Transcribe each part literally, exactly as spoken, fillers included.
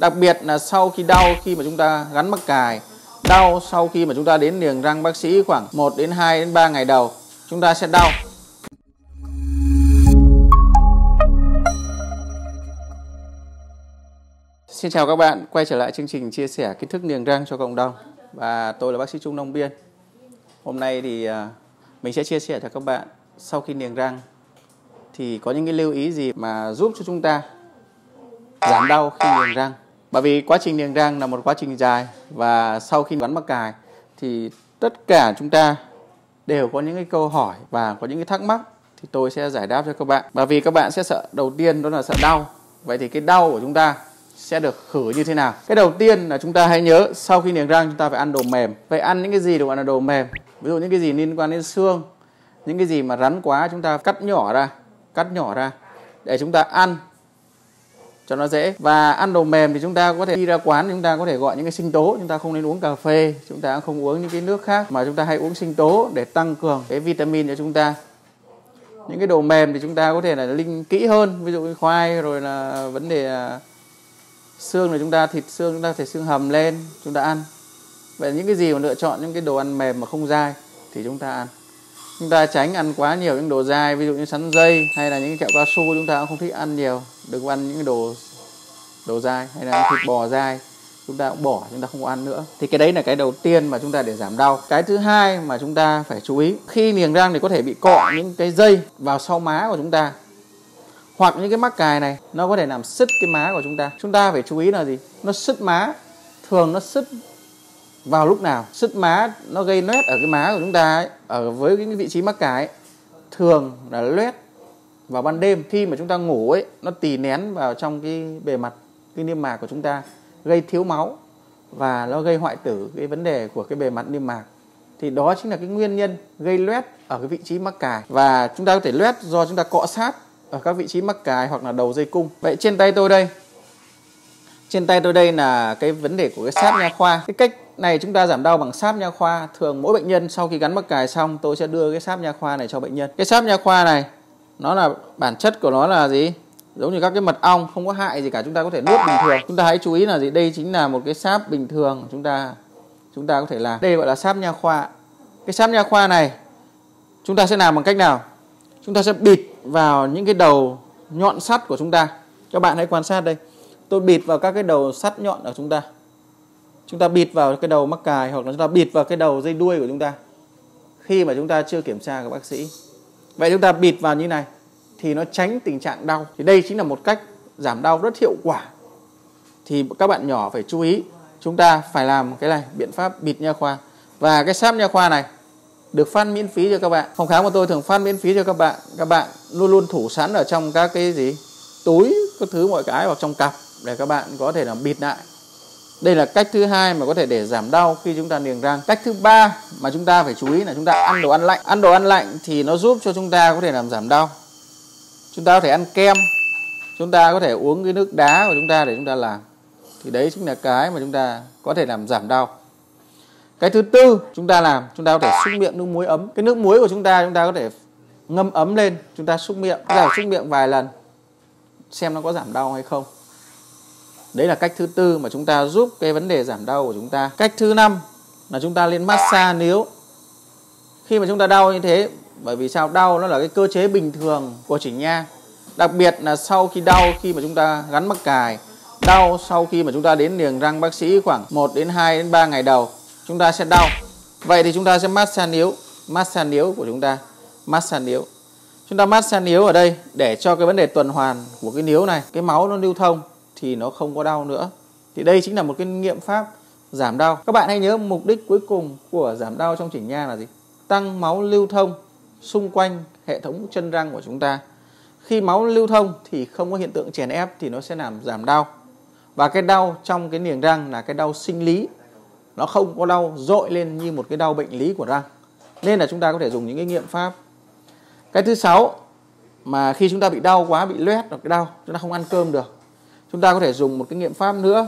Đặc biệt là sau khi đau khi mà chúng ta gắn mắc cài, đau sau khi mà chúng ta đến niềng răng bác sĩ khoảng một đến hai đến ba ngày đầu, chúng ta sẽ đau. Xin chào các bạn, quay trở lại chương trình chia sẻ kiến thức niềng răng cho cộng đồng. Và tôi là bác sĩ Trung Long Biên. Hôm nay thì mình sẽ chia sẻ cho các bạn sau khi niềng răng thì có những cái lưu ý gì mà giúp cho chúng ta giảm đau khi niềng răng. Bởi vì quá trình niềng răng là một quá trình dài, và sau khi gắn mắc cài thì tất cả chúng ta đều có những cái câu hỏi và có những cái thắc mắc, thì tôi sẽ giải đáp cho các bạn. Bởi vì các bạn sẽ sợ, đầu tiên đó là sợ đau. Vậy thì cái đau của chúng ta sẽ được khử như thế nào? Cái đầu tiên là chúng ta hãy nhớ sau khi niềng răng chúng ta phải ăn đồ mềm. Vậy ăn những cái gì được gọi là đồ mềm? Ví dụ những cái gì liên quan đến xương, những cái gì mà rắn quá chúng ta cắt nhỏ ra, cắt nhỏ ra để chúng ta ăn cho nó dễ. Và ăn đồ mềm thì chúng ta có thể đi ra quán, chúng ta có thể gọi những cái sinh tố. Chúng ta không nên uống cà phê, chúng ta không uống những cái nước khác, mà chúng ta hãy uống sinh tố để tăng cường cái vitamin cho chúng ta. Những cái đồ mềm thì chúng ta có thể là linh kỹ hơn, ví dụ như khoai, rồi là vấn đề xương, là chúng ta thịt xương, chúng ta thể xương hầm lên chúng ta ăn. Vậy những cái gì mà lựa chọn những cái đồ ăn mềm mà không dai thì chúng ta ăn. Chúng ta tránh ăn quá nhiều những đồ dai, ví dụ như sắn dây hay là những kẹo cao su, chúng ta cũng không thích ăn nhiều. Đừng ăn những đồ đồ dai, hay là thịt bò dai chúng ta cũng bỏ, chúng ta không ăn nữa. Thì cái đấy là cái đầu tiên mà chúng ta để giảm đau. Cái thứ hai mà chúng ta phải chú ý khi niềng răng thì có thể bị cọ những cái dây vào sau má của chúng ta, hoặc những cái mắc cài này nó có thể làm sứt cái má của chúng ta. Chúng ta phải chú ý là gì? Nó sứt má, thường nó sứt vào lúc nào? Sứt má nó gây loét ở cái má của chúng ta ấy, ở với cái vị trí mắc cài ấy, thường là loét vào ban đêm khi mà chúng ta ngủ ấy, nó tì nén vào trong cái bề mặt cái niêm mạc của chúng ta, gây thiếu máu và nó gây hoại tử cái vấn đề của cái bề mặt niêm mạc. Thì đó chính là cái nguyên nhân gây loét ở cái vị trí mắc cài, và chúng ta có thể loét do chúng ta cọ sát ở các vị trí mắc cài hoặc là đầu dây cung. Vậy trên tay tôi đây, trên tay tôi đây là cái vấn đề của cái sáp nha khoa. Cái cách này chúng ta giảm đau bằng sáp nha khoa. Thường mỗi bệnh nhân sau khi gắn mắc cài xong, tôi sẽ đưa cái sáp nha khoa này cho bệnh nhân. Cái sáp nha khoa này, nó là bản chất của nó là gì? Giống như các cái mật ong, không có hại gì cả, chúng ta có thể nuốt bình thường. Chúng ta hãy chú ý là gì? Đây chính là một cái sáp bình thường chúng ta chúng ta có thể làm. Đây gọi là sáp nha khoa. Cái sáp nha khoa này chúng ta sẽ làm bằng cách nào? Chúng ta sẽ bịt vào những cái đầu nhọn sắt của chúng ta. Các bạn hãy quan sát đây. Tôi bịt vào các cái đầu sắt nhọn của chúng ta. Chúng ta bịt vào cái đầu mắc cài, hoặc là chúng ta bịt vào cái đầu dây đuôi của chúng ta khi mà chúng ta chưa kiểm tra các bác sĩ. Vậy chúng ta bịt vào như này thì nó tránh tình trạng đau. Thì đây chính là một cách giảm đau rất hiệu quả. Thì các bạn nhỏ phải chú ý, chúng ta phải làm cái này, biện pháp bịt nha khoa. Và cái sáp nha khoa này được phát miễn phí cho các bạn. Phòng khám của tôi thường phát miễn phí cho các bạn. Các bạn luôn luôn thủ sẵn ở trong các cái gì túi, các thứ mọi cái, hoặc trong cặp để các bạn có thể là bịt lại. Đây là cách thứ hai mà có thể để giảm đau khi chúng ta niềng răng. Cách thứ ba mà chúng ta phải chú ý là chúng ta ăn đồ ăn lạnh. Ăn đồ ăn lạnh thì nó giúp cho chúng ta có thể làm giảm đau. Chúng ta có thể ăn kem, chúng ta có thể uống cái nước đá của chúng ta để chúng ta làm. Thì đấy chính là cái mà chúng ta có thể làm giảm đau. Cái thứ tư chúng ta làm, chúng ta có thể xúc miệng nước muối ấm. Cái nước muối của chúng ta, chúng ta có thể ngâm ấm lên, chúng ta xúc miệng, chúng ta xúc miệng vài lần xem nó có giảm đau hay không. Đấy là cách thứ tư mà chúng ta giúp cái vấn đề giảm đau của chúng ta. Cách thứ năm là chúng ta lên massage níu. Khi mà chúng ta đau như thế, bởi vì sao? Đau nó là cái cơ chế bình thường của chỉnh nha. Đặc biệt là sau khi đau khi mà chúng ta gắn mắc cài, đau sau khi mà chúng ta đến niềng răng bác sĩ khoảng một đến hai đến ba ngày đầu, chúng ta sẽ đau. Vậy thì chúng ta sẽ massage níu, massage níu của chúng ta, massage níu. Chúng ta massage níu ở đây để cho cái vấn đề tuần hoàn của cái níu này, cái máu nó lưu thông thì nó không có đau nữa. Thì đây chính là một cái nghiệm pháp giảm đau. Các bạn hãy nhớ mục đích cuối cùng của giảm đau trong chỉnh nha là gì? Tăng máu lưu thông xung quanh hệ thống chân răng của chúng ta. Khi máu lưu thông thì không có hiện tượng chèn ép thì nó sẽ làm giảm đau. Và cái đau trong cái niềng răng là cái đau sinh lý. Nó không có đau dội lên như một cái đau bệnh lý của răng. Nên là chúng ta có thể dùng những cái nghiệm pháp. Cái thứ sáu mà khi chúng ta bị đau quá, bị loét hoặc cái đau, chúng ta không ăn cơm được, chúng ta có thể dùng một cái nghiệm pháp nữa.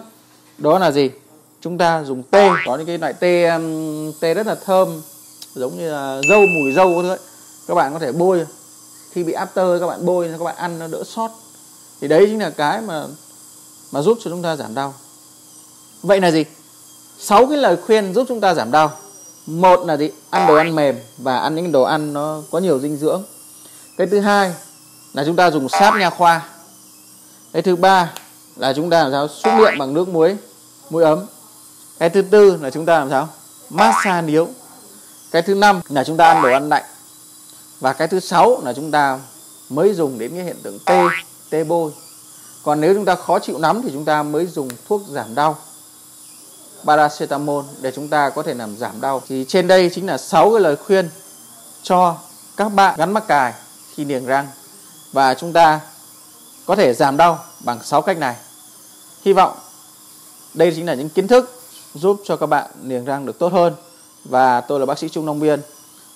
Đó là gì? Chúng ta dùng tê. Có những cái loại tê tê rất là thơm, giống như là dâu, mùi dâu thôi. Các bạn có thể bôi. Khi bị after các bạn bôi, các bạn ăn nó đỡ sót. Thì đấy chính là cái mà mà giúp cho chúng ta giảm đau. Vậy là gì? Sáu cái lời khuyên giúp chúng ta giảm đau. Một là gì? Ăn đồ ăn mềm và ăn những đồ ăn nó có nhiều dinh dưỡng. Cái thứ hai là chúng ta dùng sáp nha khoa. Cái thứ ba là chúng ta làm sao súc miệng bằng nước muối, muối ấm. Cái thứ tư là chúng ta làm sao massage niếu. Cái thứ năm là chúng ta ăn đồ ăn lạnh. Và cái thứ sáu là chúng ta mới dùng đến cái hiện tượng tê, tê bôi. Còn nếu chúng ta khó chịu lắm thì chúng ta mới dùng thuốc giảm đau paracetamol để chúng ta có thể làm giảm đau. Thì trên đây chính là sáu cái lời khuyên cho các bạn gắn mắc cài khi niềng răng, và chúng ta có thể giảm đau bằng sáu cách này. Hy vọng đây chính là những kiến thức giúp cho các bạn niềng răng được tốt hơn. Và tôi là bác sĩ Trung Long Biên.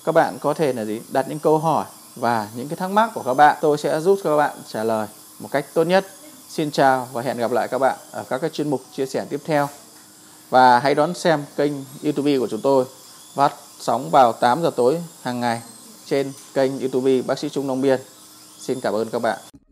Các bạn có thể là gì? Đặt những câu hỏi và những cái thắc mắc của các bạn, tôi sẽ giúp các bạn trả lời một cách tốt nhất. Xin chào và hẹn gặp lại các bạn ở các cái chuyên mục chia sẻ tiếp theo. Và hãy đón xem kênh YouTube của chúng tôi phát sóng vào tám giờ tối hàng ngày trên kênh YouTube Bác sĩ Trung Long Biên. Xin cảm ơn các bạn.